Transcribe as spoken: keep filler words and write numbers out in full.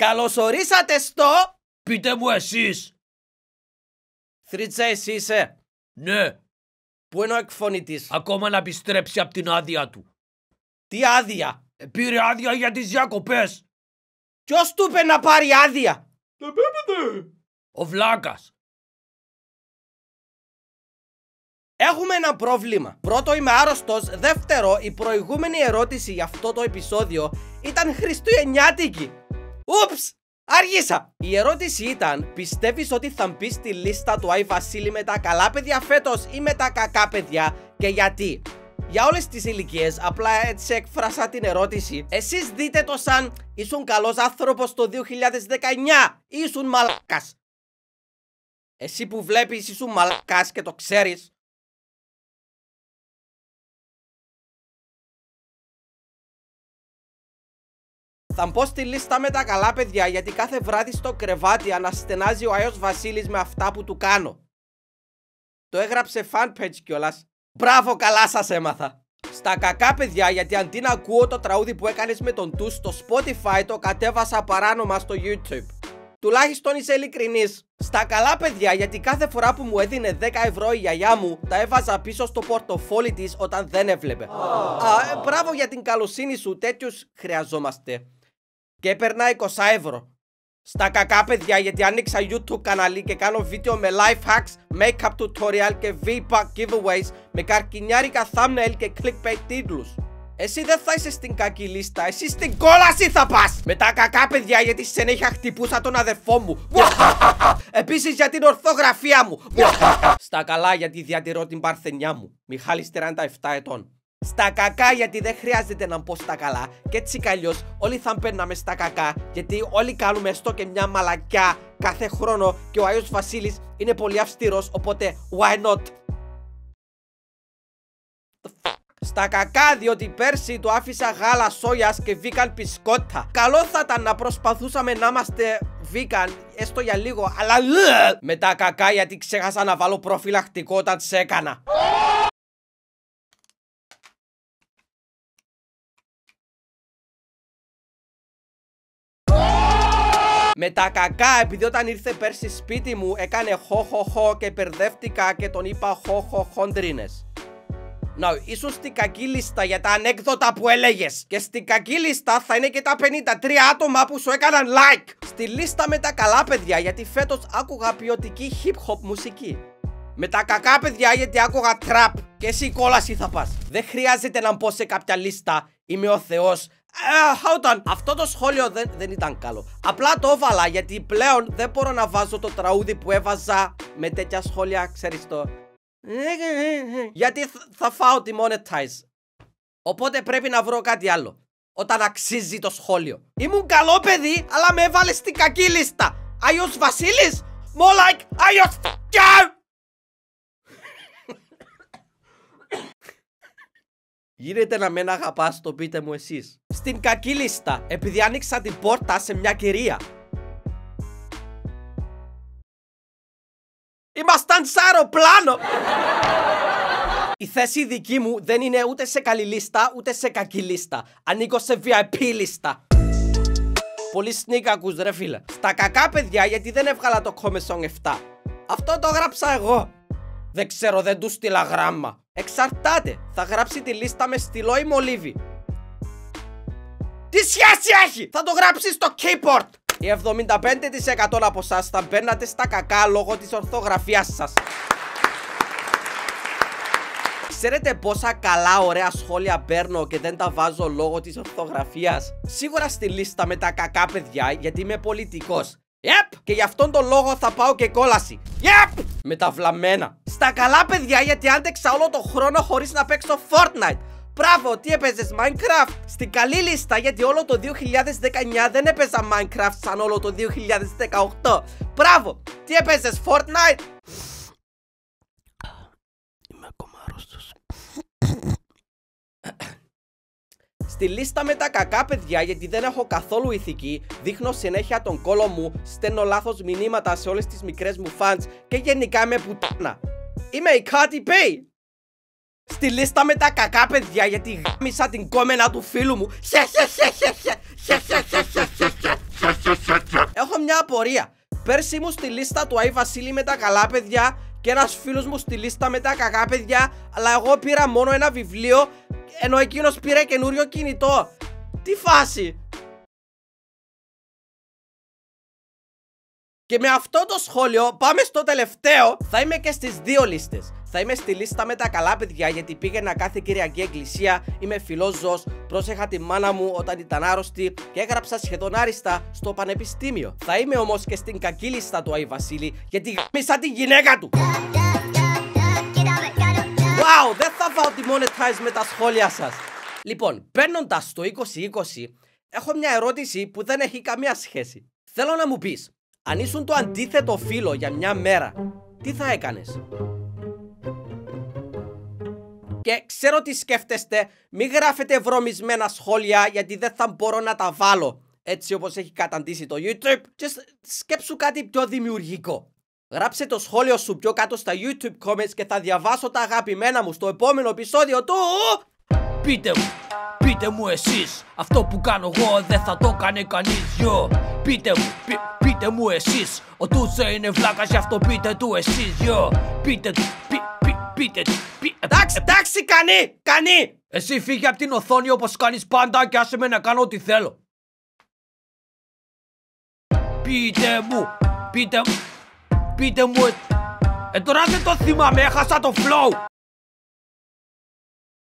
Καλωσορίσατε στο... Πείτε μου εσείς. Θρίτσα, εσύ είσαι. Ναι. Πού είναι ο εκφωνητής? Ακόμα να επιστρέψει από την άδεια του. Τι άδεια? Ε, πήρε άδεια για τις διακοπές. Ποιος του είπε να πάρει άδεια? Το πέμπετε. Ο βλάκας. Έχουμε ένα πρόβλημα. Πρώτο, είμαι άρρωστος. Δεύτερο, η προηγούμενη ερώτηση για αυτό το επεισόδιο ήταν χριστουγεννιάτικη. Ούψ! Άργησα! Η ερώτηση ήταν, πιστεύεις ότι θα μπει στη λίστα του Άι Βασίλη με τα καλά παιδιά φέτος ή με τα κακά παιδιά και γιατί? Για όλες τις ηλικίες, απλά έτσι εκφράσα την ερώτηση. Εσείς δείτε το σαν ήσουν καλός άνθρωπος το δύο χιλιάδες δεκαεννιά ή ήσουν μαλάκας. Εσύ που βλέπεις ήσουν μαλάκας και το ξέρεις. Θα μπω στη λίστα με τα καλά παιδιά γιατί κάθε βράδυ στο κρεβάτι αναστενάζει ο Άγιος Βασίλης με αυτά που του κάνω. Το έγραψε fanpage κιόλας. Μπράβο, καλά σας έμαθα. Στα κακά παιδιά γιατί αντί να ακούω το τραγούδι που έκανες με τον Τους στο Spotify, το κατέβασα παράνομα στο YouTube. Τουλάχιστον είσαι ειλικρινής. Στα καλά παιδιά γιατί κάθε φορά που μου έδινε δέκα ευρώ η γιαγιά μου, τα έβαζα πίσω στο πορτοφόλι της όταν δεν έβλεπε. Oh. Α, μπράβο για την καλοσύνη σου, τέτοιους χρειαζόμαστε. Και έπαιρνα είκοσι ευρώ. Στα κακά παιδιά γιατί άνοιξα YouTube κανάλι και κάνω βίντεο με life hacks, makeup tutorial και V-Buck giveaways με καρκινιάρικα thumbnail και clickbait τίτλους. Εσύ δεν θα είσαι στην κακή λίστα, εσύ στην κόλαση θα πας! Με τα κακά παιδιά γιατί συνέχεια χτυπούσα τον αδερφό μου. Επίσης για την ορθογραφία μου. Στα καλά γιατί διατηρώ την παρθενιά μου. Μιχάλης τριάντα επτά ετών. Στα κακά γιατί δεν χρειάζεται να μπω στα καλά. Και έτσι κι αλλιώς όλοι θα μπαίναμε στα κακά. Γιατί όλοι κάνουμε έστω και μια μαλακιά κάθε χρόνο. Και ο Άγιος Βασίλης είναι πολύ αυστηρός, οπότε why not? Στα κακά διότι πέρσι το άφησα γάλα σόγιας και vegan πισκότα. Καλό θα ήταν να προσπαθούσαμε να είμαστε vegan έστω για λίγο, αλλά με τα κακά γιατί ξέχασα να βάλω προφυλακτικό όταν σε έκανα. Με τα κακά, επειδή όταν ήρθε πέρσι σπίτι μου έκανε χοχοχο και μπερδεύτηκα και τον είπα χοχοχοντρίνες. Να, ίσως στην κακή λίστα για τα ανέκδοτα που έλεγες. Και στην κακή λίστα θα είναι και τα πενήντα τρία άτομα που σου έκαναν like. Στη λίστα με τα καλά παιδιά γιατί φέτος άκουγα ποιοτική hip hop μουσική. Με τα κακά παιδιά γιατί άκουγα trap. Και εσύ κόλαση θα πας. Δεν χρειάζεται να μπω σε κάποια λίστα. Είμαι ο Θεός. Uh, Αυτό το σχόλιο δεν, δεν ήταν καλό. Απλά το έβαλα γιατί πλέον δεν μπορώ να βάζω το τραγούδι που έβαζα με τέτοια σχόλια, ξέρεις το. Γιατί θα φάω τη monetize. Οπότε πρέπει να βρω κάτι άλλο. Όταν αξίζει το σχόλιο. Ήμουν καλό παιδί, αλλά με έβαλε στην κακή λίστα. Άγιος Βασίλης. More like Άγιος Φ***κα. Γίνεται να μεν αγαπάς, το πείτε μου εσείς. Στην κακή λίστα, επειδή άνοιξα την πόρτα σε μια κυρία. Ήμασταν σ' αεροπλάνο! Η θέση δική μου δεν είναι ούτε σε καλή λίστα, ούτε σε κακή λίστα. Ανήκω σε βι άι πι λίστα. Πολύ σνίκα ακούς ρε φίλε. Στα κακά παιδιά γιατί δεν έβγαλα το Commission επτά. Αυτό το γράψα εγώ. Δεν ξέρω, δεν του στείλα γράμμα. Εξαρτάται, θα γράψει τη λίστα με στυλό ή μολύβι. Τι σχέση έχει? Θα το γράψει στο keyboard. Οι εβδομήντα πέντε τοις εκατό από εσάς θα μπαίνατε στα κακά λόγω της ορθογραφίας σας. Ξέρετε πόσα καλά ωραία σχόλια παίρνω και δεν τα βάζω λόγω της ορθογραφίας? Σίγουρα στη λίστα με τα κακά παιδιά γιατί είμαι πολιτικός. Yep. Και γι' αυτόν τον λόγο θα πάω και κόλαση. Yep. Με τα βλαμμένα. Στα καλά παιδιά γιατί άντεξα όλο τον χρόνο χωρίς να παίξω Fortnite. Μπράβο, τι έπαιζες Minecraft? Στην καλή λίστα γιατί όλο το δύο χιλιάδες δεκαεννιά δεν έπαιζα Minecraft σαν όλο το δύο χιλιάδες δεκαοκτώ. Μπράβο, τι έπαιζες Fortnite? Είμαι ακόμα αρρώστος. Στη λίστα με τα κακά παιδιά γιατί δεν έχω καθόλου ηθική, δείχνω συνέχεια τον κόλο μου, στέλνω λάθος μηνύματα σε όλες τις μικρές μου fans και γενικά είμαι πουτάνα. Είμαι η Κάτι Πέι. Στη λίστα με τα κακά παιδιά γιατί γάμισα την κόμενα του φίλου μου. Έχω μια απορία. Πέρσι ήμουν στη λίστα του Άι Βασίλη με τα καλά παιδιά και ένας φίλος μου στη λίστα με τα κακά παιδιά, αλλά εγώ πήρα μόνο ένα βιβλίο ενώ εκείνος πήρε καινούριο κινητό. Τι φάση! Και με αυτό το σχόλιο πάμε στο τελευταίο. Θα είμαι και στις δύο λίστες. Θα είμαι στη λίστα με τα καλά παιδιά γιατί πήγαινα κάθε Κυριακή εκκλησία, είμαι φιλόζωος, πρόσεχα τη μάνα μου όταν ήταν άρρωστη και έγραψα σχεδόν άριστα στο πανεπιστήμιο. Θα είμαι όμως και στην κακή λίστα του Άι Βασίλη γιατί γαμίσα τη γυναίκα του. Wow, δεν θα φάω τη monetize με τα σχόλια σας. Λοιπόν, παίρνοντας το είκοσι είκοσι, έχω μια ερώτηση που δεν έχει καμία σχέση. Θέλω να μου πεις, αν ήσουν το αντίθετο φύλο για μια μέρα, τι θα έκανες? Και ξέρω τι σκέφτεστε, μην γράφετε βρωμισμένα σχόλια γιατί δεν θα μπορώ να τα βάλω έτσι όπως έχει καταντήσει το YouTube. Και σκέψου κάτι πιο δημιουργικό. Γράψε το σχόλιο σου πιο κάτω στα YouTube comments και θα διαβάσω τα αγαπημένα μου στο επόμενο επεισόδιο του. Πείτε μου, πείτε μου εσείς, αυτό που κάνω εγώ δεν θα το κάνει κανείς. Yo. Πείτε μου, πι, πείτε μου εσείς, ο Τούτσε είναι βλάκας γι' αυτό πείτε του εσείς. Yo. Πείτε του, πι, πι, πείτε του, πι, εντάξει, εντάξει, κανεί, κανεί. Εσύ φύγε από την οθόνη όπως κάνεις πάντα και άσε με να κάνω ό,τι θέλω. Πείτε μου, πείτε μου, πείτε μου, ε, τώρα δεν το θυμάμαι, έχασα το flow.